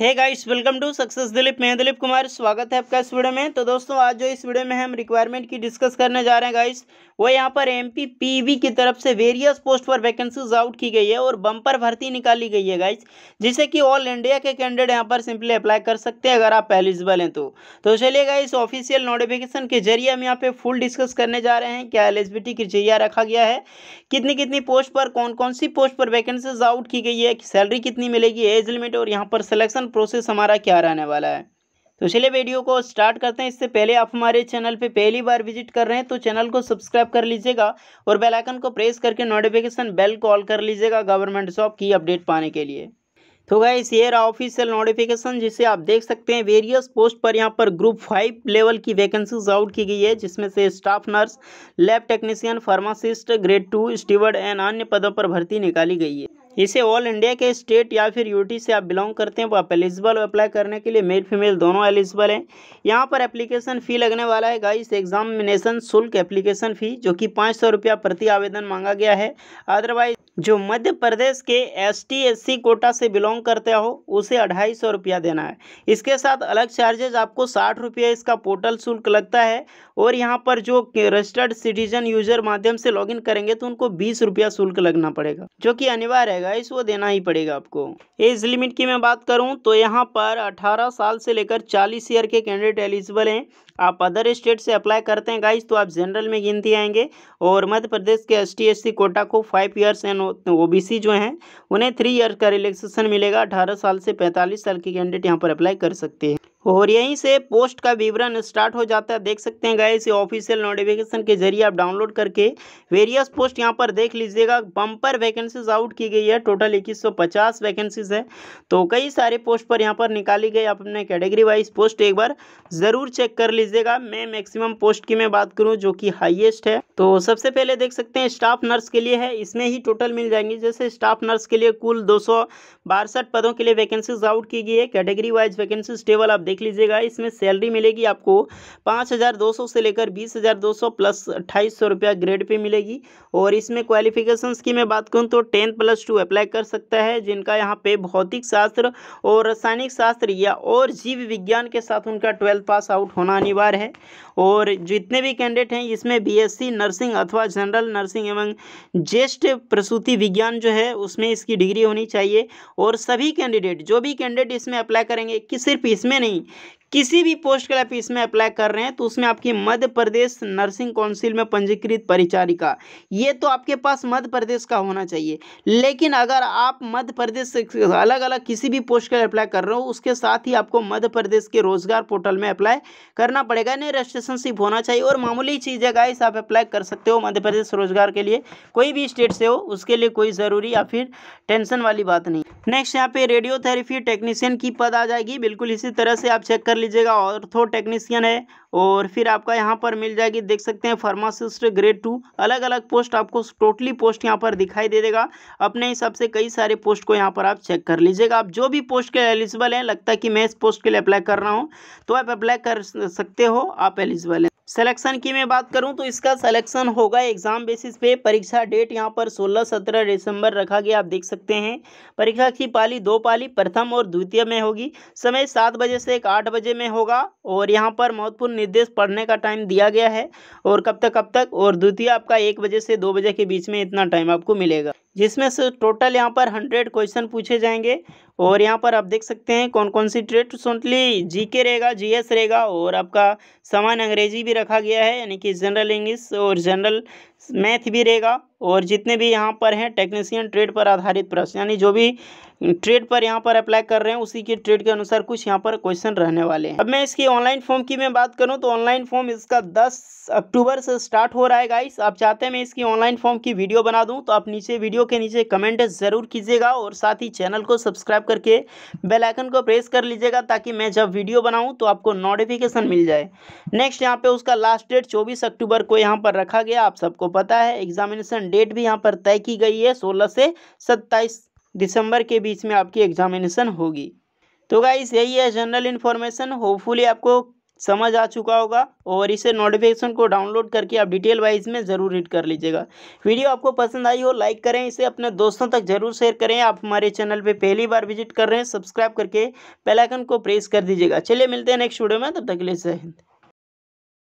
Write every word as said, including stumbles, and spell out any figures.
Hey guys, welcome to success Dilip. मैं दिलीप कुमार, स्वागत है आपका इस वीडियो में। तो दोस्तों, आज जो इस वीडियो में हम रिक्वायरमेंट की डिस्कस करने जा रहे हैं गाइस, वो यहाँ पर एमपीपीबी की तरफ से वेरियस पोस्ट पर वैकेंसीज आउट की गई है और बम्पर भर्ती निकाली गई है गाइस, जिसे कि ऑल इंडिया के कैंडिडेट यहाँ पर सिंपली अप्लाई कर सकते हैं अगर आप एलिजिबल हैं तो। तो चलिए गाइस, ऑफिशियल नोटिफिकेशन के जरिए हम यहाँ पे फुल डिस्कस करने जा रहे हैं, क्या एलिजिबिलिटी क्राइटेरिया रखा गया है, कितनी कितनी पोस्ट पर, कौन कौन सी पोस्ट पर वैकेंसीज आउट की गई है, सैलरी कितनी मिलेगी, एज लिमिट और यहाँ पर सिलेक्शन प्रोसेस हमारा क्या रहने वाला है। तो चलिए वीडियो को स्टार्ट करते हैं। इससे पहले आप हमारे चैनल पे पहली बार विजिट कर रहे हैं तो चैनल को सब्सक्राइब कर लीजिएगा और बेल आइकन को प्रेस करके नोटिफिकेशन बेल को ऑल कर लीजिएगा गवर्नमेंट जॉब की अपडेट पाने के लिए। तो गाइस, ये रहा ऑफिशियल नोटिफिकेशन, जिसे आप देख सकते हैं वेरियस पोस्ट पर यहाँ पर ग्रुप फाइव लेवल की वैकेंसीज आउट की गई है, जिसमें से staff nurse, lab technician, pharmacist, grade two, steward and अन्य पदों पर भर्ती निकाली गई है। इसे ऑल इंडिया के स्टेट या फिर यूटी से आप बिलोंग करते हैं वो आप एलिजिबल हो। अप्लाई करने के लिए मेल फीमेल दोनों एलिजिबल हैं। यहाँ पर एप्लीकेशन फ़ी लगने वाला है गाइस, एग्जामिनेशन शुल्क एप्लीकेशन फ़ी, जो कि पाँच सौ रुपया प्रति आवेदन मांगा गया है। अदरवाइज जो मध्य प्रदेश के S T S C quota से बिलोंग करते हो उसे अढ़ाई सौ रुपया देना है। इसके साथ अलग चार्जेज आपको साठ रुपया इसका पोर्टल शुल्क लगता है और यहाँ पर जो रजिस्टर्ड सिटीजन यूजर माध्यम से लॉगिन करेंगे तो उनको बीस रुपया शुल्क लगना पड़ेगा, जो कि अनिवार्य है गाइस, वो देना ही पड़ेगा आपको। एज लिमिट की मैं बात करूँ तो यहाँ पर अठारह साल से लेकर चालीस ईयर के कैंडिडेट एलिजिबल हैं। आप अदर स्टेट से अप्लाई करते हैं गाइस तो आप जनरल में गिनती आएंगे और मध्य प्रदेश के S T S C quota को फाइव ईयर्स एंड ओबीसी जो हैं उन्हें थ्री ईयर का रिलैक्सेशन मिलेगा। अठारह साल से पैंतालीस साल के कैंडिडेट यहां पर अप्लाई कर सकते हैं और यहीं से पोस्ट का विवरण स्टार्ट हो जाता है। देख सकते हैं गाइस, ये ऑफिशियल नोटिफिकेशन के जरिए आप डाउनलोड करके वेरियस पोस्ट यहां पर देख लीजिएगा। बम्पर वैकेंसीज आउट की गई है, टोटल इक्कीस सौ पचास वैकेंसीज है, तो कई सारे पोस्ट पर यहां पर निकाली गई। आप अपने कैटेगरी वाइज पोस्ट एक बार ज़रूर चेक कर लीजिएगा। मैं मैक्सिमम पोस्ट की मैं बात करूँ जो कि हाईएस्ट है, तो सबसे पहले देख सकते हैं स्टाफ नर्स के लिए है, इसमें ही टोटल मिल जाएंगी। जैसे स्टाफ नर्स के लिए कुल दो सौ बासठ पदों के लिए वैकेंसीज आउट की गई है। कैटेगरी वाइज वैकेंसीज टेबल आप देख लीजिएगा। इसमें सैलरी मिलेगी आपको पाँच हज़ार दो सौ से लेकर बीस हज़ार दो सौ प्लस अट्ठाईस सौ रुपया ग्रेड पे मिलेगी। और इसमें क्वालिफिकेशंस की मैं बात करूं तो टेंथ प्लस टू अप्लाई कर सकता है, जिनका यहां पे भौतिक शास्त्र और रासायनिक शास्त्र या और जीव विज्ञान के साथ उनका ट्वेल्थ पास आउट होना अनिवार्य है। और जितने भी कैंडिडेट हैं इसमें बीएससी नर्सिंग अथवा जनरल नर्सिंग एवं ज्येष्ठ प्रसूति विज्ञान जो है उसमें इसकी डिग्री होनी चाहिए। और सभी कैंडिडेट, जो भी कैंडिडेट इसमें अप्लाई करेंगे, कि सिर्फ इसमें नहीं, किसी भी पोस्ट के लिए आप इसमें अप्लाई कर रहे हैं तो उसमें आपकी मध्य प्रदेश नर्सिंग काउंसिल में पंजीकृत परिचारिका, ये तो आपके पास मध्य प्रदेश का होना चाहिए। लेकिन अगर आप मध्य प्रदेश से अलग अलग किसी भी पोस्ट के लिए अप्लाई कर रहे हो, उसके साथ ही आपको मध्य प्रदेश के रोजगार पोर्टल में अप्लाई करना पड़ेगा, नहीं रजिस्ट्रेशनशिप होना चाहिए। और मामूली चीज़ है गाइस, आप अप्लाई कर सकते हो मध्य प्रदेश रोजगार के लिए, कोई भी स्टेट से हो, उसके लिए कोई ज़रूरी या फिर टेंशन वाली बात नहीं। नेक्स्ट यहाँ पे रेडियोथेरेपी टेक्नीशियन की पद आ जाएगी, बिल्कुल इसी तरह से आप चेक कर लीजिएगा। ऑर्थो टेक्नीशियन है और फिर आपका यहाँ पर मिल जाएगी, देख सकते हैं फार्मासिस्ट ग्रेड टू। अलग अलग पोस्ट आपको टोटली पोस्ट यहाँ पर दिखाई दे देगा। अपने हिसाब से कई सारे पोस्ट को यहाँ पर आप चेक कर लीजिएगा। आप जो भी पोस्ट के लिए एलिजिबल हैं, लगता है कि मैं इस पोस्ट के लिए अप्लाई कर रहा हूँ तो आप अप्लाई कर सकते हो, आप एलिजिबल हैं। सिलेक्शन की मैं बात करूं तो इसका सिलेक्शन होगा एग्जाम बेसिस पे। परीक्षा डेट यहां पर सोलह सत्रह दिसंबर रखा गया, आप देख सकते हैं। परीक्षा की पाली दो पाली, प्रथम और द्वितीय में होगी। समय सात बजे से एक आठ बजे में होगा और यहां पर महत्वपूर्ण निर्देश पढ़ने का टाइम दिया गया है और कब तक कब तक। और द्वितीय आपका एक बजे से दो बजे के बीच में इतना टाइम आपको मिलेगा, जिसमें से टोटल यहाँ पर हंड्रेड क्वेश्चन पूछे जाएंगे। और यहाँ पर आप देख सकते हैं कौन कौन सी ट्रेड, सोटली जीके रहेगा, जीएस रहेगा और आपका सामान्य अंग्रेजी भी रखा गया है, यानी कि जनरल इंग्लिश और जनरल मैथ भी रहेगा। और जितने भी यहाँ पर हैं टेक्नीशियन ट्रेड पर आधारित प्रश्न, यानी जो भी ट्रेड पर यहाँ पर अप्लाई कर रहे हैं उसी के ट्रेड के अनुसार कुछ यहाँ पर क्वेश्चन रहने वाले हैं। अब मैं इसकी ऑनलाइन फॉर्म की मैं बात करूँ तो ऑनलाइन फॉर्म इसका दस अक्टूबर से स्टार्ट हो रहा है गाइस। आप चाहते हैं मैं इसकी ऑनलाइन फॉर्म की वीडियो बना दूँ तो आप नीचे वीडियो के नीचे कमेंट ज़रूर कीजिएगा और साथ ही चैनल को सब्सक्राइब करके बेल आइकन को प्रेस कर लीजिएगा, ताकि मैं जब वीडियो बनाऊँ तो आपको नोटिफिकेशन मिल जाए। नेक्स्ट यहाँ पर उसका लास्ट डेट चौबीस अक्टूबर को यहाँ पर रखा गया, आप सबको पता है। एग्जामिनेशन डेट भी यहाँ पर तय की गई है, सोलह से सत्ताईस दिसंबर के बीच में आपकी एग्जामिनेशन होगी। तो गाइस, यही है जनरल इन्फॉर्मेशन। होपफुली आपको समझ आ चुका होगा और इसे नोटिफिकेशन को डाउनलोड करके आप डिटेल वाइज में ज़रूर रीड कर लीजिएगा। वीडियो आपको पसंद आई हो लाइक करें, इसे अपने दोस्तों तक जरूर शेयर करें। आप हमारे चैनल पे पहली बार विजिट कर रहे हैं, सब्सक्राइब करके बेल आइकन को प्रेस कर दीजिएगा। चलिए मिलते हैं नेक्स्ट वीडियो में, तब तक के लिए जय हिंद।